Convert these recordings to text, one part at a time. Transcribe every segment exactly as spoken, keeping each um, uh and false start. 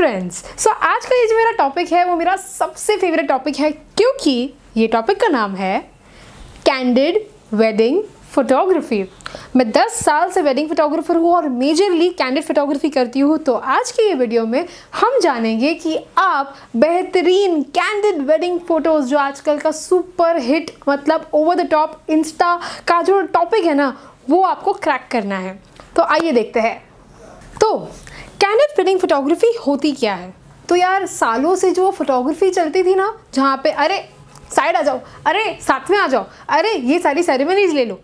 Friends, सो आज का ये जो मेरा टॉपिक है वो मेरा सबसे फेवरेट टॉपिक है, क्योंकि ये टॉपिक का नाम है कैंडिड वेडिंग फ़ोटोग्राफी। मैं दस साल से वेडिंग फ़ोटोग्राफ़र हूँ और मेजरली कैंडिड फ़ोटोग्राफी करती हूँ। तो आज की ये वीडियो में हम जानेंगे कि आप बेहतरीन कैंडिड वेडिंग फ़ोटोज़, जो आजकल का सुपर हिट मतलब ओवर द टॉप इंस्टा का जो टॉपिक है ना, वो आपको क्रैक करना है। तो आइए देखते हैं। तो कैंडिड वेडिंग फ़ोटोग्राफी होती क्या है? तो यार सालों से जो फ़ोटोग्राफी चलती थी ना, जहाँ पर अरे साइड आ जाओ, अरे साथ में आ जाओ, अरे ये सारी सेरेमनीज ले लो,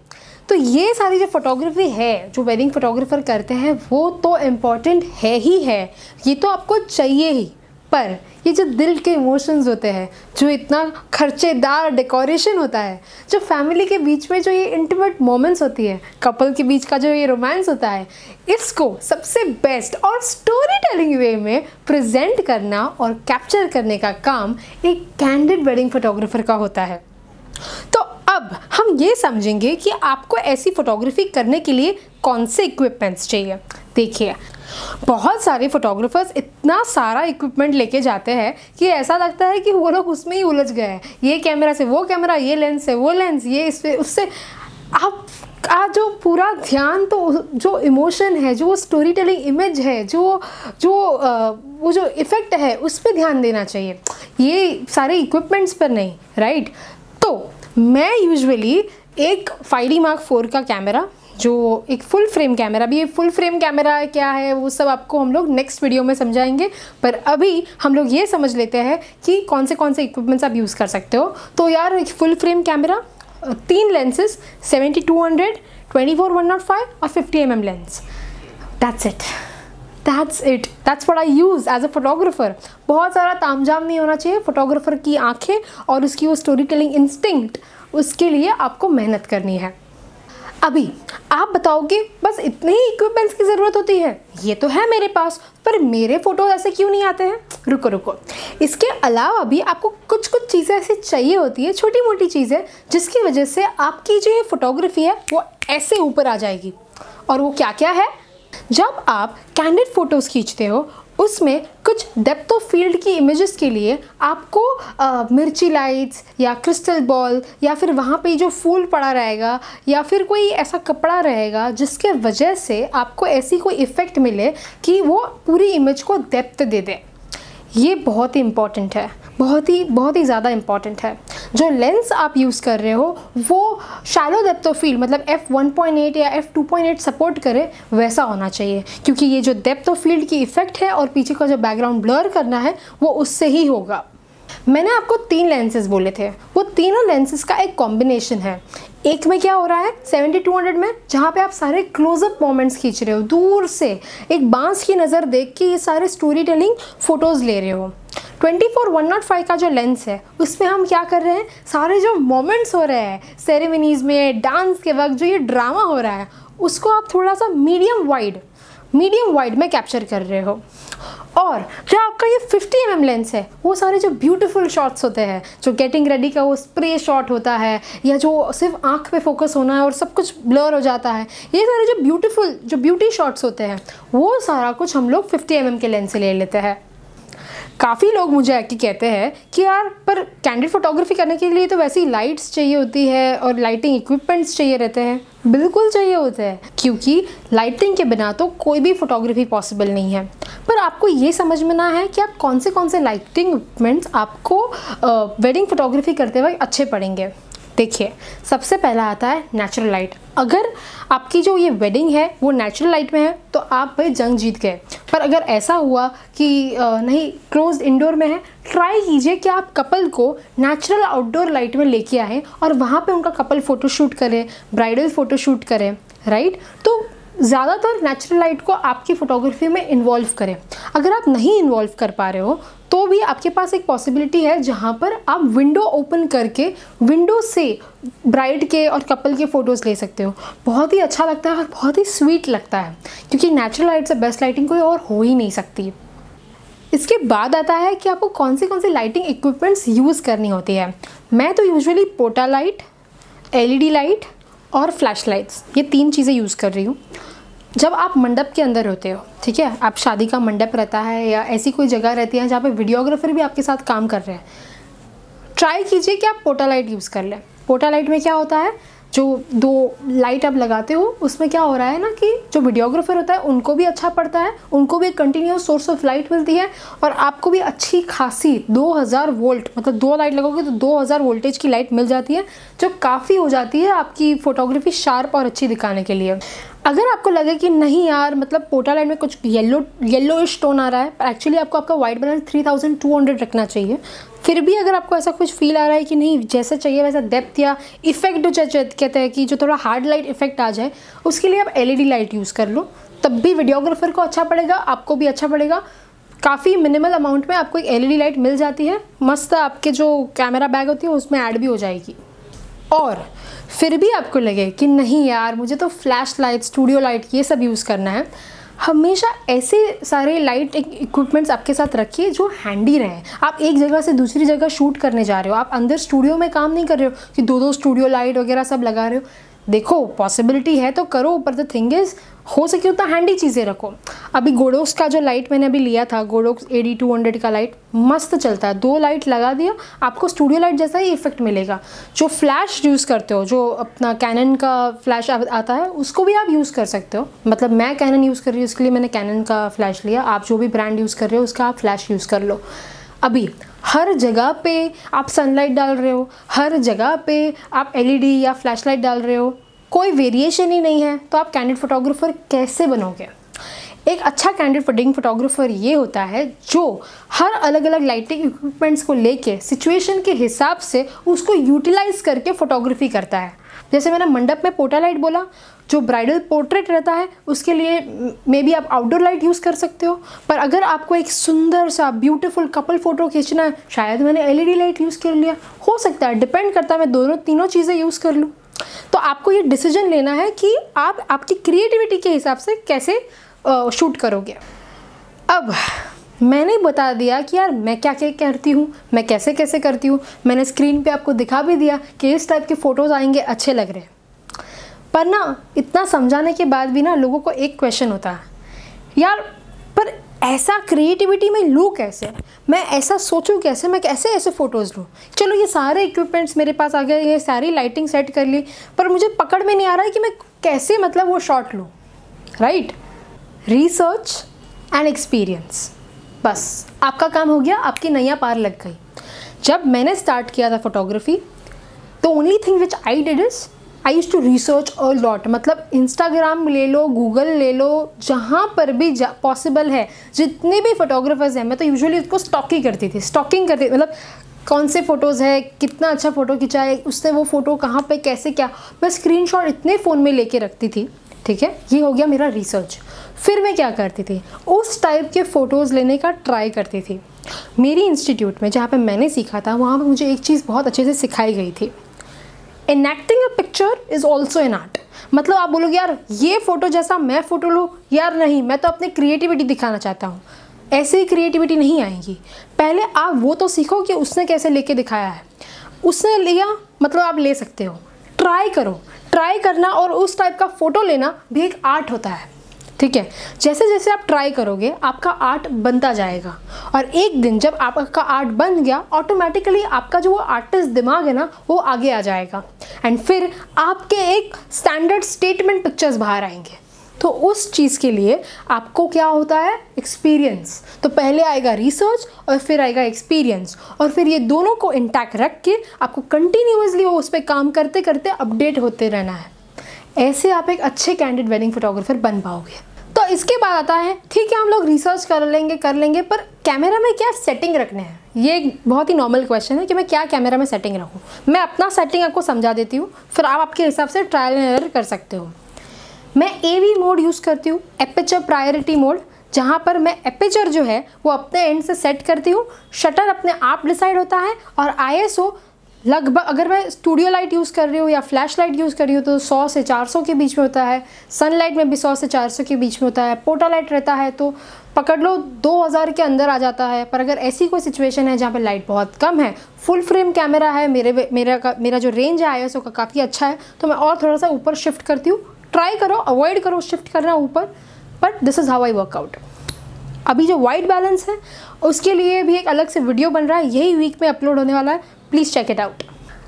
तो ये सारी जो फ़ोटोग्राफी है जो वेडिंग फ़ोटोग्राफ़र करते हैं वो तो इम्पॉर्टेंट है ही है, ये तो आपको चाहिए ही। पर ये जो दिल के इमोशंस होते हैं, जो इतना खर्चेदार डेकोरेशन होता है, जो फैमिली के बीच में जो ये इंटीमेट मोमेंट्स होती है, कपल के बीच का जो ये रोमांस होता है, इसको सबसे बेस्ट और स्टोरी टेलिंग वे में प्रेजेंट करना और कैप्चर करने का काम एक कैंडिड वेडिंग फ़ोटोग्राफ़र का होता है। तो अब हम ये समझेंगे कि आपको ऐसी फ़ोटोग्राफी करने के लिए कौन से इक्विपमेंट्स चाहिए। देखिए, बहुत सारे फ़ोटोग्राफ़र्स इतना सारा इक्विपमेंट लेके जाते हैं कि ऐसा लगता है कि वो लोग उसमें ही उलझ गए हैं, ये कैमरा से वो कैमरा, ये लेंस से वो लेंस, ये इस पे उससे। आप आज जो पूरा ध्यान, तो जो इमोशन है, जो स्टोरी टेलिंग इमेज है, जो जो वो जो इफ़ेक्ट है, उस पर ध्यान देना चाहिए, ये सारे इक्विपमेंट्स पर नहीं, राइट। तो मैं यूजुअली एक फाइव डी मार्क फोर का कैमरा, जो एक फुल फ्रेम कैमरा भी है, फुल फ्रेम कैमरा क्या है वो सब आपको हम लोग नेक्स्ट वीडियो में समझाएंगे, पर अभी हम लोग ये समझ लेते हैं कि कौन से कौन से इक्विपमेंट्स आप यूज़ कर सकते हो। तो यार एक फुल फ्रेम कैमरा, तीन lenses, seventy two hundred, twenty four one O five और fifty M M lens, that's it That's it. That's what I use as a photographer. बहुत सारा तामझाम नहीं होना चाहिए। फोटोग्राफर की आंखें और उसकी वो स्टोरी टेलिंग इंस्टिंक्ट, उसके लिए आपको मेहनत करनी है। अभी आप बताओगे बस इतने ही इक्विपमेंट्स की ज़रूरत होती है, ये तो है मेरे पास, पर मेरे फ़ोटो ऐसे क्यों नहीं आते हैं? रुको रुको, इसके अलावा भी आपको कुछ कुछ चीज़ें ऐसी चाहिए होती है, छोटी मोटी चीज़ें, जिसकी वजह से आपकी जो ये फ़ोटोग्राफी है वो ऐसे ऊपर आ जाएगी। और वो क्या क्या है? जब आप कैंडिड फ़ोटोज़ खींचते हो, उसमें कुछ डेप्थ ऑफ फील्ड की इमेजेस के लिए आपको आ, मिर्ची लाइट्स या क्रिस्टल बॉल या फिर वहाँ पे जो फूल पड़ा रहेगा या फिर कोई ऐसा कपड़ा रहेगा जिसके वजह से आपको ऐसी कोई इफ़ेक्ट मिले कि वो पूरी इमेज को डेप्थ दे दे। ये बहुत ही इम्पॉर्टेंट है, बहुत ही बहुत ही ज़्यादा इम्पॉर्टेंट है। जो लेंस आप यूज़ कर रहे हो वो शैलो डेप्थ ऑफ फील्ड मतलब एफ वन पॉइंट एट या F two point eight support करे, वैसा होना चाहिए, क्योंकि ये जो डेप्थ ऑफ फील्ड की इफ़ेक्ट है और पीछे का जो बैकग्राउंड ब्लर करना है वो उससे ही होगा। मैंने आपको तीन लेंसेज बोले थे, वो तीनों लेंसेज का एक कॉम्बिनेशन है। एक में क्या हो रहा है, सेवेंटी टू हंड्रेड में, जहाँ पे आप सारे क्लोजअप मोमेंट्स खींच रहे हो, दूर से एक बांस की नज़र देख के ये सारे स्टोरी टेलिंग फ़ोटोज़ ले रहे हो। Twenty four one O five का जो लेंस है उसमें हम क्या कर रहे हैं, सारे जो मोमेंट्स हो रहे हैं सेरेमनीज़ में, डांस के वक्त जो ये ड्रामा हो रहा है, उसको आप थोड़ा सा मीडियम वाइड मीडियम वाइड में कैप्चर कर रहे हो। और जो आपका ये फिफ्टी एम एम लेंस है, वो सारे जो ब्यूटीफुल शॉट्स होते हैं, जो गेटिंग रेडी का वो स्प्रे शॉट होता है, या जो सिर्फ आंख पे फोकस होना है और सब कुछ ब्लर हो जाता है, ये सारे जो ब्यूटीफुल जो ब्यूटी शॉट्स होते हैं, वो सारा कुछ हम लोग फिफ्टी एम एम के लेंस से ले लेते हैं। काफ़ी लोग मुझे आके कहते हैं कि यार पर कैंडिड फ़ोटोग्राफी करने के लिए तो वैसी लाइट्स चाहिए होती है और लाइटिंग इक्विपमेंट्स चाहिए रहते हैं। बिल्कुल चाहिए होते हैं, क्योंकि लाइटिंग के बिना तो कोई भी फ़ोटोग्राफी पॉसिबल नहीं है। पर आपको ये समझ में ना है कि आप कौन से कौन से लाइटिंग इक्विपमेंट्स आपको वेडिंग फ़ोटोग्राफी करते वक्त अच्छे पड़ेंगे। देखिए, सबसे पहला आता है नेचुरल लाइट। अगर आपकी जो ये वेडिंग है वो नेचुरल लाइट में है तो आप भाई जंग जीत गए। पर अगर ऐसा हुआ कि नहीं, क्लोज इंडोर में है, ट्राई कीजिए कि आप कपल को नेचुरल आउटडोर लाइट में लेके आएँ और वहाँ पे उनका कपल फ़ोटो शूट करें, ब्राइडल फ़ोटो शूट करें, राइट। तो ज़्यादातर नेचुरल लाइट को आपकी फ़ोटोग्राफी में इन्वॉल्व करें। अगर आप नहीं इन्वॉल्व कर पा रहे हो तो भी आपके पास एक पॉसिबिलिटी है जहाँ पर आप विंडो ओपन करके विंडो से ब्राइड के और कपल के फ़ोटोज़ ले सकते हो। बहुत ही अच्छा लगता है और बहुत ही स्वीट लगता है, क्योंकि नेचुरल लाइट से बेस्ट लाइटिंग कोई और हो ही नहीं सकती। इसके बाद आता है कि आपको कौन से कौन से लाइटिंग इक्विपमेंट्स यूज़ करनी होती है। मैं तो यूजुअली पोटा light, L E D light और फ्लैश लाइट्स, ये तीन चीज़ें यूज़ कर रही हूँ। जब आप मंडप के अंदर होते हो, ठीक है, आप शादी का मंडप रहता है या ऐसी कोई जगह रहती है जहाँ पे वीडियोग्राफर भी आपके साथ काम कर रहे हैं, ट्राई कीजिए कि आप पोटा लाइट यूज़ कर लें। पोटा लाइट में क्या होता है, जो दो लाइट आप लगाते हो उसमें क्या हो रहा है ना कि जो वीडियोग्राफर होता है उनको भी अच्छा पड़ता है, उनको भी एक कंटिन्यूस सोर्स ऑफ लाइट मिलती है और आपको भी अच्छी खासी दो हज़ार वोल्ट, मतलब दो लाइट लगोगे तो दो हज़ार वोल्टेज की लाइट मिल जाती है, जो काफ़ी हो जाती है आपकी फ़ोटोग्राफी शार्प और अच्छी दिखाने के लिए। अगर आपको लगे कि नहीं यार, मतलब पोटा लाइट में कुछ येलो येलोइश टोन आ रहा है, पर एक्चुअली आपको आपका white balance three thousand two hundred रखना चाहिए। फिर भी अगर आपको ऐसा कुछ फील आ रहा है कि नहीं जैसा चाहिए वैसा डेप्थ या इफेक्ट जो कहते हैं कि जो थोड़ा हार्ड लाइट इफेक्ट आ जाए, उसके लिए आप एलईडी लाइट यूज़ कर लो, तब भी वीडियोग्राफर को अच्छा पड़ेगा, आपको भी अच्छा पड़ेगा। काफ़ी मिनिमल अमाउंट में आपको एक एलईडी लाइट मिल जाती है, मस्त आपके जो कैमरा बैग होती है उसमें ऐड भी हो जाएगी। और फिर भी आपको लगे कि नहीं यार मुझे तो फ्लैश लाइट, स्टूडियो लाइट ये सब यूज़ करना है, हमेशा ऐसे सारे लाइट इक्विपमेंट्स आपके साथ रखिए जो हैंडी रहें। आप एक जगह से दूसरी जगह शूट करने जा रहे हो, आप अंदर स्टूडियो में काम नहीं कर रहे हो कि दो दो स्टूडियो लाइट वगैरह सब लगा रहे हो। देखो पॉसिबिलिटी है तो करो, पर द थिंग इज़ हो सके उतना हैंडी चीज़ें रखो। अभी गोडोक्स का जो लाइट मैंने अभी लिया था, Godox A D two hundred का लाइट मस्त चलता है, दो लाइट लगा दिया आपको स्टूडियो लाइट जैसा ही इफेक्ट मिलेगा। जो फ्लैश यूज़ करते हो, जो अपना कैनन का फ्लैश आता है उसको भी आप यूज़ कर सकते हो, मतलब मैं कैनन यूज़ कर रही हूँ इसके लिए मैंने कैनन का फ्लैश लिया। आप जो भी ब्रांड यूज़ कर रहे हो उसका आप फ्लैश यूज़ कर लो। अभी हर जगह पर आप सनलाइट डाल रहे हो, हर जगह पर आप एल ई डी या फ्लैश लाइट डाल रहे हो, कोई वेरिएशन ही नहीं है, तो आप कैंडिड फोटोग्राफर कैसे बनोगे। एक अच्छा कैंडिड वेडिंग फोटोग्राफर ये होता है जो हर अलग अलग लाइटिंग इक्विपमेंट्स को लेके सिचुएशन के हिसाब से उसको यूटिलाइज करके फोटोग्राफी करता है। जैसे मैंने मंडप में पोटा लाइट बोला, जो ब्राइडल पोर्ट्रेट रहता है उसके लिए मे बी आप आउटडोर लाइट यूज़ कर सकते हो, पर अगर आपको एक सुंदर सा ब्यूटीफुल कपल फोटो खींचना है, शायद मैंने L E D light use कर लिया। हो सकता है, डिपेंड करता है मैं दोनों तीनों चीज़ें यूज़ कर लूँ। तो आपको ये डिसीजन लेना है कि आप आपकी क्रिएटिविटी के हिसाब से कैसे आ, शूट करोगे। अब मैंने बता दिया कि यार मैं क्या क्या करती हूँ, मैं कैसे कैसे करती हूँ, मैंने स्क्रीन पे आपको दिखा भी दिया कि इस टाइप के फ़ोटोज़ आएंगे अच्छे लग रहे हैं। पर ना इतना समझाने के बाद भी ना लोगों को एक क्वेश्चन होता है, यार पर ऐसा क्रिएटिविटी में लूँ कैसे, मैं ऐसा सोचूं कैसे, मैं कैसे ऐसे फ़ोटोज़ लूँ। चलो ये सारे इक्विपमेंट्स मेरे पास आ गए, ये सारी लाइटिंग सेट कर ली, पर मुझे पकड़ में नहीं आ रहा है कि मैं कैसे मतलब वो शॉट लूँ। राइट, रिसर्च एंड एक्सपीरियंस, बस आपका काम हो गया, आपकी नैया पार लग गई। जब मैंने स्टार्ट किया था photography, the only thing which I did is I use to research a lot. मतलब इंस्टाग्राम ले लो, गूगल ले लो, जहाँ पर भी पॉसिबल है, जितने भी फोटोग्राफर्स हैं, मैं तो यूजुअली उसको स्टॉक ही करती थी, स्टॉकिंग करती थी, मतलब कौन से फ़ोटोज़ है, कितना अच्छा फ़ोटो खिंचा है, उससे वो फ़ोटो कहाँ पे कैसे क्या, मैं स्क्रीनशॉट इतने फ़ोन में लेके रखती थी। ठीक है, ये हो गया मेरा रिसर्च। फिर मैं क्या करती थी, उस टाइप के फ़ोटोज़ लेने का ट्राई करती थी। मेरी इंस्टीट्यूट में जहाँ पर मैंने सीखा था, वहाँ पर मुझे एक चीज़ बहुत अच्छे से सिखाई गई थी, Enacting a picture is also an art। मतलब आप बोलोगे यार ये फ़ोटो जैसा मैं फ़ोटो लूँ, यार नहीं मैं तो अपनी क्रिएटिविटी दिखाना चाहता हूँ, ऐसे ही क्रिएटिविटी नहीं आएगी। पहले आप वो तो सीखो कि उसने कैसे लेके दिखाया है, उसने लिया मतलब आप ले सकते हो। ट्राई करो, ट्राई करना और उस टाइप का फ़ोटो लेना भी एक आर्ट होता है। ठीक है, जैसे जैसे आप ट्राई करोगे आपका आर्ट बनता जाएगा, और एक दिन जब आपका आर्ट बन गया, ऑटोमेटिकली आपका जो वो आर्टिस्ट दिमाग है ना वो आगे आ जाएगा, एंड फिर आपके एक स्टैंडर्ड स्टेटमेंट पिक्चर्स बाहर आएंगे। तो उस चीज़ के लिए आपको क्या होता है, एक्सपीरियंस। तो पहले आएगा रिसर्च और फिर आएगा एक्सपीरियंस, और फिर ये दोनों को इंटैक्ट रख के आपको कंटिन्यूसली वो उस पर काम करते करते अपडेट होते रहना है। ऐसे आप एक अच्छे कैंडिड वेडिंग फोटोग्राफर बन पाओगे। तो इसके बाद आता है, ठीक है हम लोग रिसर्च कर लेंगे कर लेंगे पर कैमरा में क्या सेटिंग रखने हैं, ये एक बहुत ही नॉर्मल क्वेश्चन है कि मैं क्या कैमरा में सेटिंग रखूँ। मैं अपना सेटिंग आपको समझा देती हूँ, फिर आप आपके हिसाब से ट्रायल एंड एरर कर सकते हो। मैं एवी मोड यूज़ करती हूँ, एपर्चर प्रायोरिटी मोड, जहाँ पर मैं एपर्चर जो है वो अपने एंड से सेट करती हूँ, शटर अपने आप डिसाइड होता है, और आई एस ओ लगभग अगर मैं स्टूडियो लाइट यूज़ कर रही हूँ या फ्लैश लाइट यूज़ कर रही हूँ तो सौ से चार सौ के बीच में होता है, सनलाइट में भी सौ से चार सौ के बीच में होता है, पोटा लाइट रहता है तो पकड़ लो दो हज़ार के अंदर आ जाता है। पर अगर ऐसी कोई सिचुएशन है जहाँ पर लाइट बहुत कम है, फुल फ्रेम कैमरा है, मेरे मेरा मेरा जो रेंज है आई एस ओ का काफ़ी अच्छा है, तो मैं और थोड़ा सा ऊपर शिफ्ट करती हूँ, ट्राई करो, अवॉइड करो शिफ्ट करना ऊपर, but this is how I work out. अभी जो वाइट बैलेंस है उसके लिए भी एक अलग से वीडियो बन रहा है, यही वीक में अपलोड होने वाला है, प्लीज़ चेक इट आउट।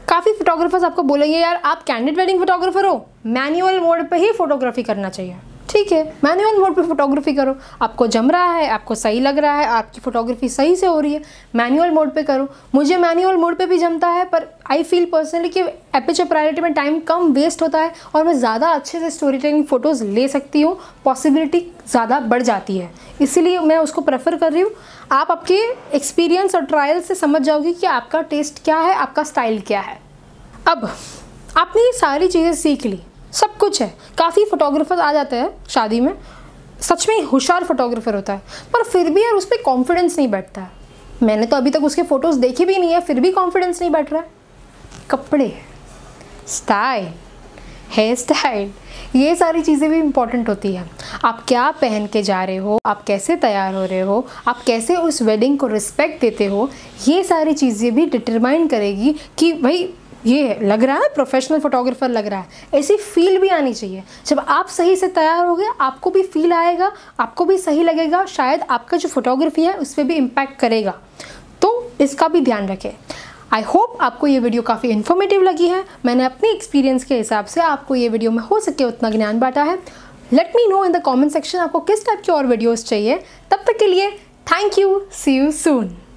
काफ़ी फोटोग्राफर्स आपको बोलेंगे यार आप कैंडिड वेडिंग फोटोग्राफर हो, मैनुअल मोड पे ही फोटोग्राफी करना चाहिए। ठीक है, मैनुअल मोड पे फोटोग्राफी करो, आपको जम रहा है, आपको सही लग रहा है, आपकी फोटोग्राफी सही से हो रही है, मैनुअल मोड पे करो। मुझे मैनुअल मोड पे भी जमता है, पर आई फील पर्सनली कि एपर्चर प्रायोरिटी में टाइम कम वेस्ट होता है और मैं ज़्यादा अच्छे से स्टोरी टेलिंग फ़ोटोज़ ले सकती हूँ, पॉसिबिलिटी ज़्यादा बढ़ जाती है, इसीलिए मैं उसको प्रेफर कर रही हूँ। आप आपके एक्सपीरियंस और ट्रायल से समझ जाओगे कि आपका टेस्ट क्या है, आपका स्टाइल क्या है। अब आपने ये सारी चीज़ें सीख ली, सब कुछ है। काफ़ी फोटोग्राफर आ जाते हैं शादी में, सच में होशियार फोटोग्राफर होता है, पर फिर भी यार उस पर कॉन्फिडेंस नहीं बैठता है। मैंने तो अभी तक उसके फ़ोटोज़ देखे भी नहीं है, फिर भी कॉन्फिडेंस नहीं बैठ रहा है। कपड़े, स्टाइल, हेयर स्टाइल, ये सारी चीज़ें भी इम्पॉर्टेंट होती है। आप क्या पहन के जा रहे हो, आप कैसे तैयार हो रहे हो, आप कैसे उस वेडिंग को रिस्पेक्ट देते हो, ये सारी चीज़ें भी डिटरमाइन करेगी कि भाई ये लग रहा है प्रोफेशनल फोटोग्राफर लग रहा है। ऐसी फील भी आनी चाहिए। जब आप सही से तैयार हो गए, आपको भी फील आएगा, आपको भी सही लगेगा, शायद आपका जो फोटोग्राफी है उस पर भी इम्पैक्ट करेगा, तो इसका भी ध्यान रखें। आई होप आपको ये वीडियो काफ़ी इन्फॉर्मेटिव लगी है। मैंने अपने एक्सपीरियंस के हिसाब से आपको ये वीडियो में हो सके उतना ज्ञान बांटा है। Let me know in the comment section आपको किस टाइप की और वीडियोज़ चाहिए। तब तक के लिए thank you, see you soon.